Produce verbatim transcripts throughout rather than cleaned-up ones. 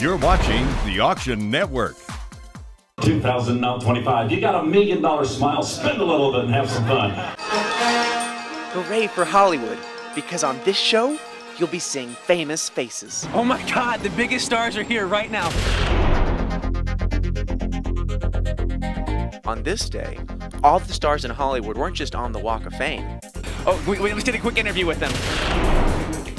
You're watching the Auction Network. two thousand twenty-five, you got a million dollar smile, spend a little bit and have some fun. Hooray for Hollywood, because on this show, you'll be seeing famous faces. Oh my God, the biggest stars are here right now. On this day, all of the stars in Hollywood weren't just on the Walk of Fame. Oh, we, we did a quick interview with them.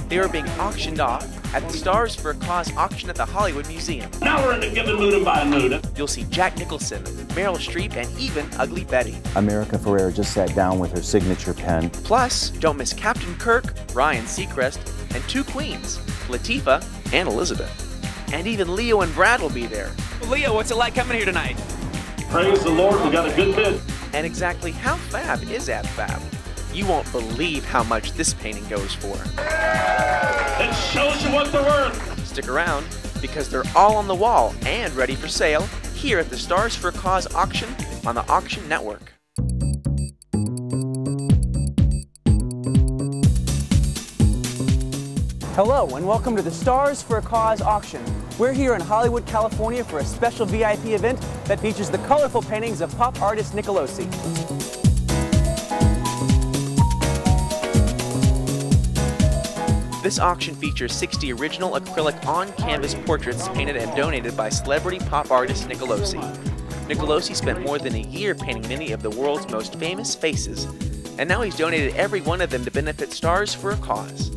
They were being auctioned off at the Stars For A Cause auction at the Hollywood Museum. Now we're in the Giving Mood and Buying Mood. You'll see Jack Nicholson, Meryl Streep, and even Ugly Betty. America Ferrera just sat down with her signature pen. Plus, don't miss Captain Kirk, Ryan Seacrest, and two queens, Latifah and Elizabeth. And even Leo and Brad will be there. Leo, what's it like coming here tonight? Praise the Lord, we got a good bid. And exactly how fab is that fab? You won't believe how much this painting goes for. It shows you what they're worth. Stick around, because they're all on the wall and ready for sale here at the Stars For A Cause auction on the Auction Network. Hello and welcome to the Stars For A Cause auction. We're here in Hollywood, California for a special V I P event that features the colorful paintings of pop artist Nicolosi. This auction features sixty original acrylic on-canvas portraits painted and donated by celebrity pop artist Nicolosi. Nicolosi spent more than a year painting many of the world's most famous faces, and now he's donated every one of them to benefit Stars For A Cause.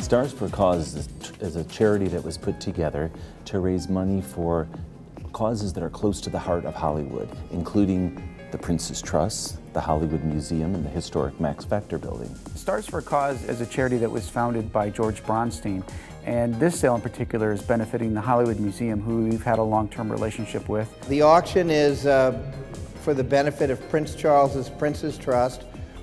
Stars For A Cause is a charity that was put together to raise money for causes that are close to the heart of Hollywood, including the Prince's Trust, the Hollywood Museum, and the historic Max Factor building. Stars For A Cause is a charity that was founded by George Bronstein, and this sale in particular is benefiting the Hollywood Museum, who we've had a long-term relationship with. The auction is uh, for the benefit of Prince Charles's Prince's Trust,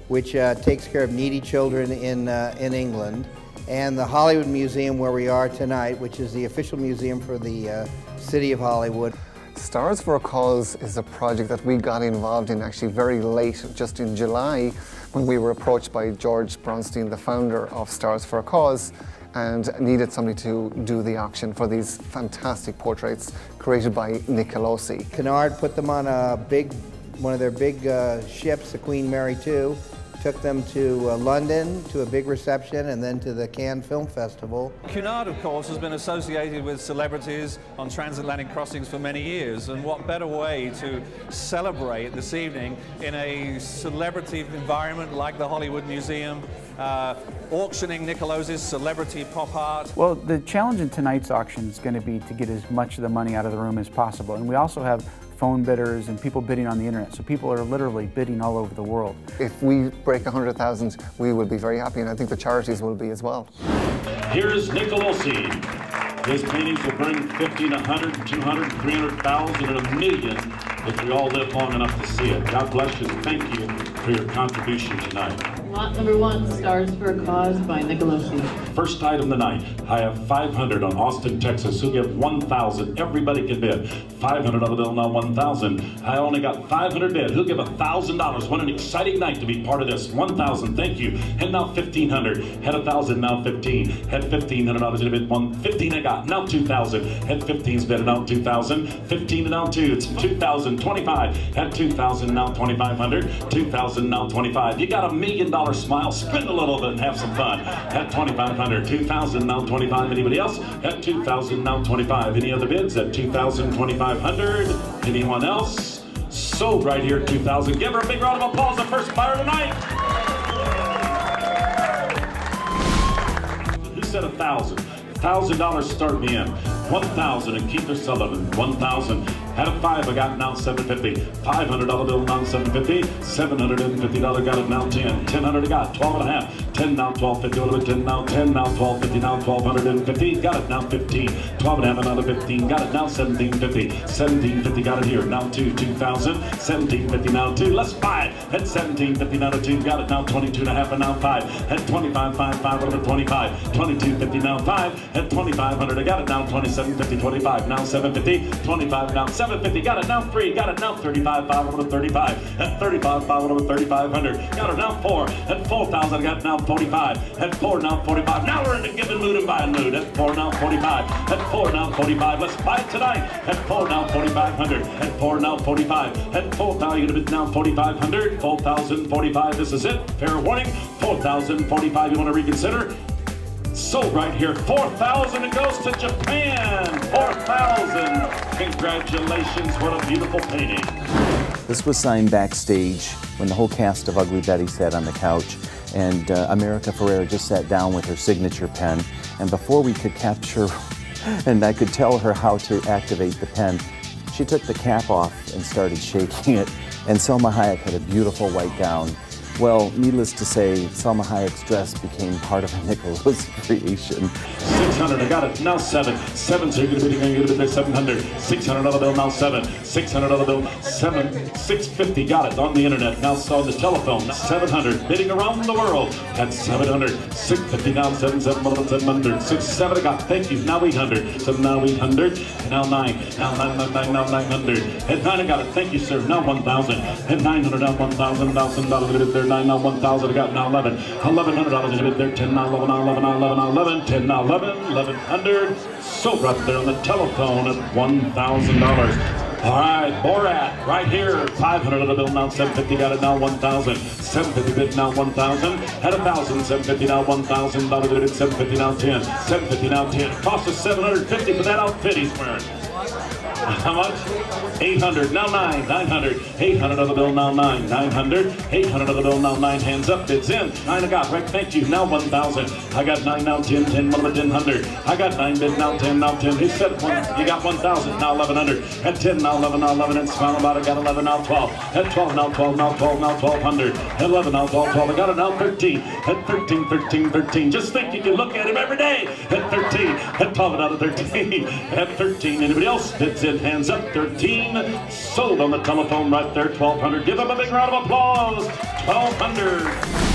which uh, takes care of needy children in, uh, in England, and the Hollywood Museum where we are tonight, which is the official museum for the uh, city of Hollywood. Stars For A Cause is a project that we got involved in actually very late, just in July, when we were approached by George Bronstein, the founder of Stars For A Cause, and needed somebody to do the auction for these fantastic portraits created by Nicolosi. Cunard put them on a big, one of their big uh, ships, the Queen Mary two, took them to uh, London, to a big reception, and then to the Cannes Film Festival. Cunard, of course, has been associated with celebrities on transatlantic crossings for many years, and what better way to celebrate this evening in a celebrity environment like the Hollywood Museum, uh, auctioning Nicolosi's celebrity pop art. Well, the challenge in tonight's auction is going to be to get as much of the money out of the room as possible, and we also have phone bidders and people bidding on the internet. So people are literally bidding all over the world. If we break one hundred thousand, we will be very happy, and I think the charities will be as well. Here's Nicolosi. His paintings will bring fifty, one hundred, two hundred, three hundred thousand, and a million if we all live long enough to see it. God bless you. Thank you for your contribution tonight. Lot number one, Stars For A Cause by Nicolosi. First item tonight, I have five hundred on Austin, Texas, who give one thousand. Everybody can bid. five hundred other bill, now one thousand. I only got five hundred bid. Who give one thousand dollars? What an exciting night to be part of this. one thousand, thank you. And now fifteen hundred. Had one thousand, now fifteen. Had fifteen hundred dollars in a bid. One, fifteen I got, now two thousand. Had fifteens bid, now two thousand. fifteen and now two. It's two thousand twenty-five. Had two thousand, now twenty-five hundred. two thousand, now twenty-five. You got a million dollars. Smile, spend a little bit and have some fun. At twenty-five hundred, two thousand, now twenty-five. Anybody else? At two thousand, now twenty-five. Any other bids? At two thousand, twenty-five hundred. Anyone else? Sold right here at two thousand. Give her a big round of applause, the first buyer tonight. Who said one thousand? one thousand dollars start me in. one thousand and Keith O'Sullivan, one thousand. Had a five, I got now seven fifty. five hundred dollar bill, now seven fifty. seven hundred fifty dollars, got it now ten. ten hundred I got, twelve and a half. ten now, twelve fifty, ten now, ten now, twelve fifty, now twelve fifty, got it now fifteen. twelve and a half, another fifteen, got it now seventeen fifty. seventeen fifty, got it here, now two, two thousand. seventeen fifty, now two, let's buy it. At seventeen fifty, now two, got it now twenty-two and a half, and now five. At twenty-five, five, five, whatever, twenty-five. twenty-two fifty, now five. At twenty-five hundred, I got it now twenty. seven fifty, twenty-five, now seven fifty, twenty-five, now seven fifty, got it, now three, got it, now thirty-five, five over thirty-five, at thirty-five, five over thirty-five hundred, got it, now four, at four thousand, got it, now now forty-five. At four now forty-five. Now we're in the give and loot and buy and loot. At four now forty-five. At four now forty-five. Let's buy it tonight. At four now forty-five hundred. At four now forty-five. At four thousand now forty-five hundred. Four thousand forty-five. This is it. Fair warning. Four thousand forty-five. You want to reconsider? Sold right here. four thousand. It goes to Japan. four thousand. Congratulations. What a beautiful painting. This was signed backstage when the whole cast of Ugly Betty sat on the couch, and uh, America Ferrera just sat down with her signature pen, and before we could capture and I could tell her how to activate the pen, she took the cap off and started shaking it, and Selma Hayek had a beautiful white gown. Well, needless to say, Selma Hayek's dress became part of a Nicolosi creation. six hundred, I got it, now seven. Seven, so you're going to be going to be seven hundred. six hundred dollar bill, now seven. six hundred dollar bill, seven. six fifty, got it, on the internet, now saw the telephone. seven hundred, bidding around the world. That's seven hundred. six fifty, now seven, seven, seven hundred. six, seven, I got, thank you, now eight hundred. So now eight hundred, now nine. Now nine, nine, nine, now nine hundred. At nine, I got it, thank you, sir, now one thousand. At nine hundred, now one thousand, one thousand. nine, now one thousand, I got now eleven. eleven hundred dollars a bit there, ten, now eleven, now eleven, now eleven, now eleven, ten, now eleven, eleven hundred. So right there on the telephone at one thousand dollars. All right, Borat, right here, five hundred on the bill, now seven fifty, got it, now one thousand. seven fifty bid, now one thousand. Had one thousand, seven fifty, now one thousand. Now bid, seven fifty, now ten. seven fifty, now ten. Cost us seven hundred fifty for that outfit he's wearing. How much? eight hundred, now nine, nine hundred. eight hundred on the bill, now nine, nine hundred. eight hundred on the bill, now nine, hands up, bids in. nine, I got, right, thank you, now one thousand. I got nine, now ten, ten, eleven hundred. I got nine, bid, now ten, now ten. He said one, you got one thousand, now eleven hundred. At ten, now eleven, now eleven, and smile about it, got eleven, now twelve. At twelve, now twelve, now twelve, now twelve hundred. At eleven, now twelve, twelve, I got it, now thirteen. At thirteen, thirteen, thirteen. Just think you can look at him every day. At thirteen, at twelve, out of thirteen. At thirteen, anybody else? Bids in, hands up, thirteen. Sold on the telephone right there, twelve hundred. Give them a big round of applause, twelve hundred.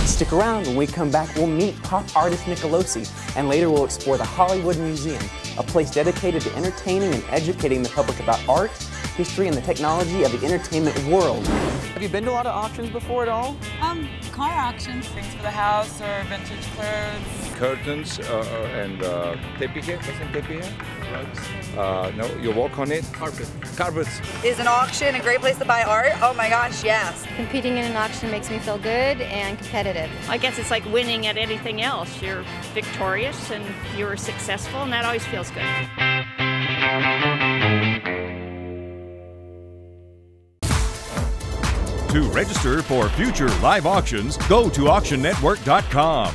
Stick around. When we come back, we'll meet pop artist Nicolosi, and later we'll explore the Hollywood Museum, a place dedicated to entertaining and educating the public about art, history, and the technology of the entertainment world. Have you been to a lot of auctions before at all? Um, car auctions, things for the house or vintage clothes. Curtains uh, and uh, tepije, isn't tepije? Uh, no, you walk on it. Carpet. Carpets. Is an auction a great place to buy art? Oh my gosh, yes. Competing in an auction makes me feel good and competitive. I guess it's like winning at anything else. You're victorious and you're successful, and that always feels good. To register for future live auctions, go to auction network dot com.